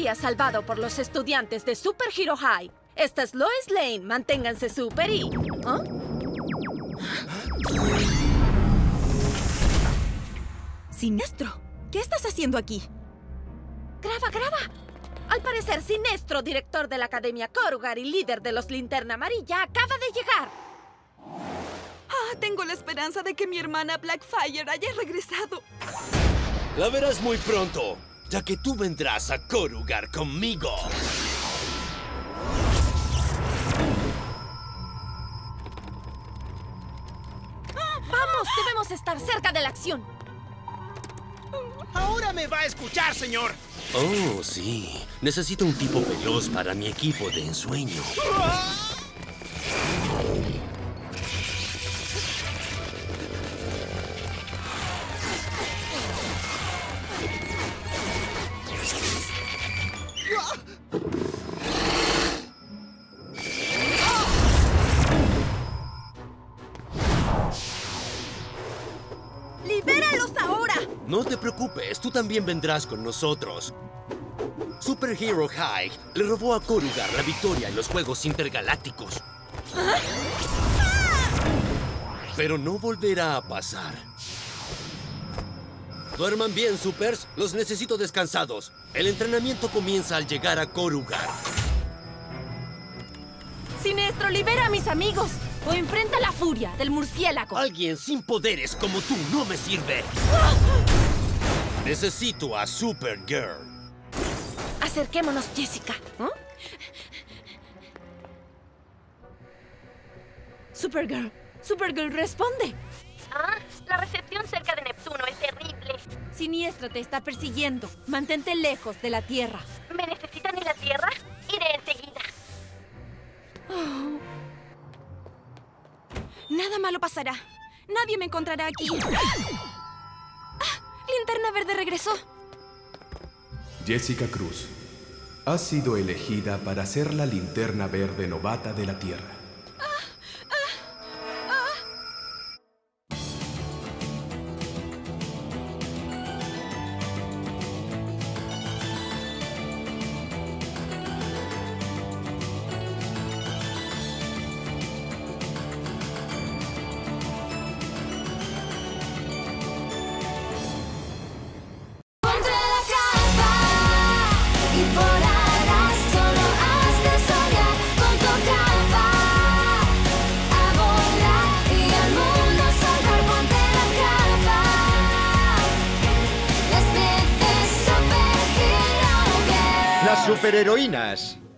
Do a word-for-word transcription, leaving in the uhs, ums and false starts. día salvado por los estudiantes de Super Hero High. Esta es Lois Lane. Manténganse super y... ¿Ah? Sinestro, ¿qué estás haciendo aquí? ¡Graba, graba! Al parecer, Sinestro, director de la Academia Korugar y líder de los Linterna Amarilla, acaba de llegar. Ah, tengo la esperanza de que mi hermana Blackfire haya regresado. La verás muy pronto, ya que tú vendrás a Korugar conmigo. ¡Vamos! Debemos estar cerca de la acción. Ahora me va a escuchar, señor. Oh, sí. Necesito un tipo veloz para mi equipo de ensueño. ¡Libéralos ahora! No te preocupes, tú también vendrás con nosotros. Super Hero High le robó a Korugar la victoria en los Juegos Intergalácticos. ¿Ah? ¡Ah! Pero no volverá a pasar. Duerman bien, Supers. Los necesito descansados. El entrenamiento comienza al llegar a Korugar. Sinestro, libera a mis amigos. O enfrenta la furia del murciélago. Alguien sin poderes como tú no me sirve. ¡Ah! Necesito a Supergirl. Acerquémonos, Jessica. ¿Eh? Supergirl. Supergirl, responde. Ah, la recepción cerca de Neptuno es terrible. Sinestro te está persiguiendo. Mantente lejos de la Tierra. ¿Me necesitan en la Tierra? Iré enseguida. Oh. Nada malo pasará. Nadie me encontrará aquí. ¡Ah! Linterna Verde regresó. Jessica Cruz, has sido elegida para ser la Linterna Verde novata de la Tierra. Ah, ah, ah. Contra la capa y volarás, solo has de soñar con tu capa. A volar y al mundo salvar, ponte la capa. Las veces superheroínas. Las superheroínas.